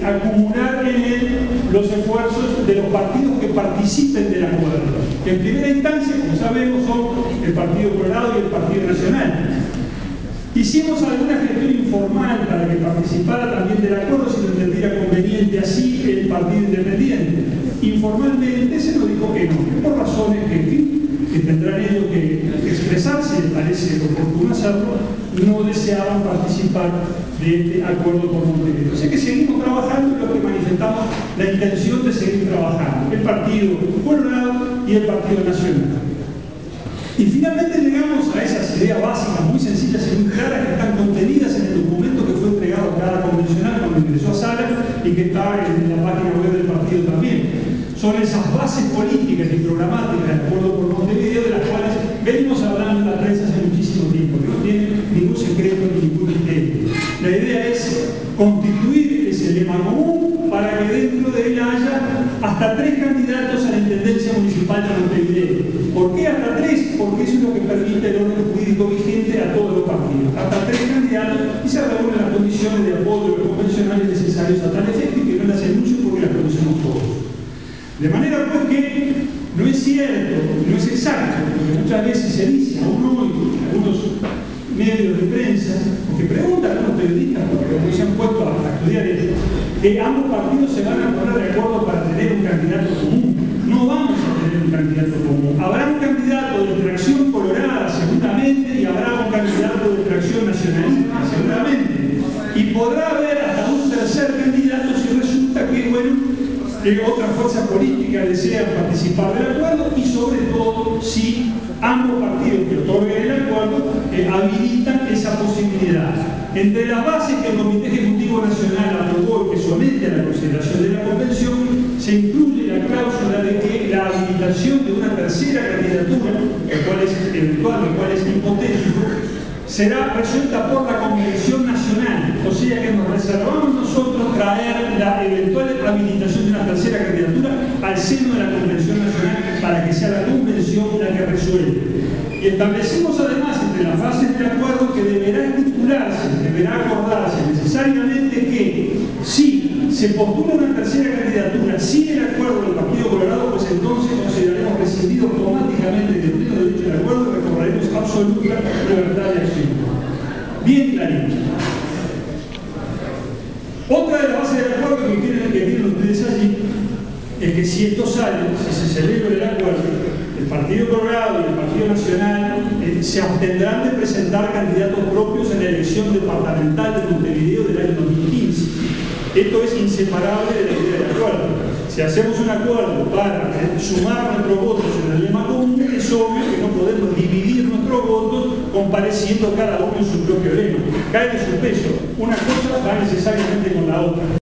acumular en él los esfuerzos de los partidos que participen del acuerdo, que en primera instancia, como sabemos, son el Partido Colorado y el Partido Nacional. Hicimos alguna gestión informal para que participara también del acuerdo si lo entendiera conveniente así el partido independiente. Informalmente se nos dijo que no, que por razones que tendrán ellos que expresar, si les parece oportuno hacerlo, no deseaban participar de este acuerdo por Montevideo. Así que seguimos trabajando, lo que manifestamos la intención de seguir trabajando, el Partido Colorado y el Partido Nacional. Y finalmente llegamos a esas ideas básicas, muy sencillas y muy claras, que están contenidas en el documento que fue entregado a cada convencional cuando ingresó a sala y que está en la página web del partido también. Son esas bases políticas y programáticas del Acuerdo por Montevideo de las cuales venimos hablando en la prensa hace muchísimo tiempo, que no tienen ningún secreto ni ningún misterio. La idea es constituir ese lema común para que dentro de ella haya hasta 3 candidatos a la Intendencia Municipal de Montevideo. ¿Por qué hasta 3? Porque eso es lo que permite el orden jurídico vigente a todos los partidos. Hasta 3 candidatos y se reúnen las condiciones de apoyo de los convencionales necesarios a tal efecto, y que no las enuncio porque las conocemos todos. De manera pues que no es cierto, no es exacto, porque muchas veces se dice, aún hoy, algunos medios de prensa, porque preguntan a los periodistas, porque se han puesto a estudiar esto, que ambos partidos se van a poner de acuerdo para tener un candidato común. No vamos a tener un candidato común. Habrá un candidato de tracción colorada, seguramente, y habrá un candidato de tracción nacionalista, seguramente. Y podrá haber hasta un tercer candidato si resulta que, bueno, que otra fuerza política desea participar del acuerdo, y sobre todo si ambos partidos que otorguen el acuerdo habilitan esa posibilidad. Entre las bases que el Comité Ejecutivo Nacional aprobó y que somete a la consideración de la Convención, se incluye la cláusula de que la habilitación de una tercera candidatura, el cual es eventual, el cual es hipotético, será resuelta por la Convención Nacional, o sea que nos reservamos nosotros traer la eventual habilitación de una tercera candidatura al seno de la Convención Nacional para que sea la Convención la que resuelva. Y establecimos además entre las bases del acuerdo que deberá estipularse, deberá acordarse necesariamente que si se postula una tercera candidatura sin el acuerdo del Partido Colorado, pues entonces consideraremos rescindido automáticamente del pleno derecho del acuerdo y recordaremos absoluta libertad de acción. Bien clarito. Otra de las bases del acuerdo que tienen ustedes allí es que si esto sale, si se celebra el acuerdo, el Partido Colorado y el Partido Nacional se abstendrán de presentar candidatos propios en la elección departamental de Montevideo del año 2015. Esto es inseparable de la idea del acuerdo. Si hacemos un acuerdo para sumar nuestros votos en el lema común, es obvio que no podemos dividir nuestros votos compareciendo cada uno en su propio lema. Cae de su peso. Una cosa va necesariamente con la otra.